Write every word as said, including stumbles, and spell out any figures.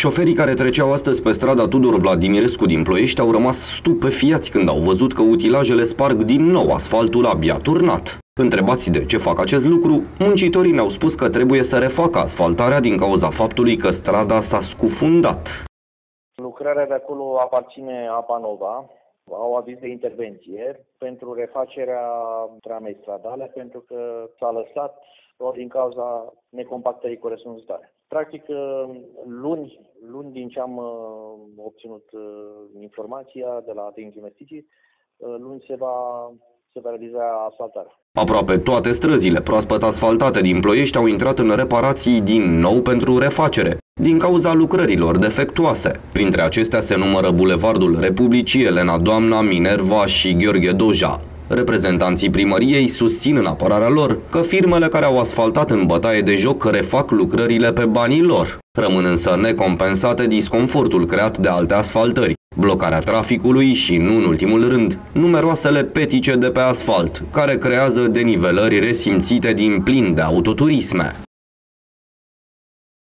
Șoferii care treceau astăzi pe strada Tudor Vladimirescu din Ploiești au rămas stupefiați când au văzut că utilajele sparg din nou asfaltul abia turnat. Întrebați de ce fac acest lucru, muncitorii ne-au spus că trebuie să refacă asfaltarea din cauza faptului că strada s-a scufundat. Lucrarea de acolo aparține Apanova. Au aviz de intervenție pentru refacerea tramei stradale, pentru că s-a lăsat ori din cauza necompactării cu resunzitare. Practic, luni, luni din ce am obținut informația de la DIN-GUMESTICI, luni se va, se va realiza asfaltarea. Aproape toate străzile proaspăt asfaltate din Ploiești au intrat în reparații din nou pentru refacere, din cauza lucrărilor defectuoase. Printre acestea se numără Bulevardul Republicii, Elena Doamna, Minerva și Gheorghe Doja. Reprezentanții primăriei susțin în apărarea lor că firmele care au asfaltat în bătaie de joc refac lucrările pe banii lor. Rămân însă necompensate disconfortul creat de alte asfaltări, blocarea traficului și, nu în ultimul rând, numeroasele petice de pe asfalt, care creează denivelări resimțite din plin de autoturisme.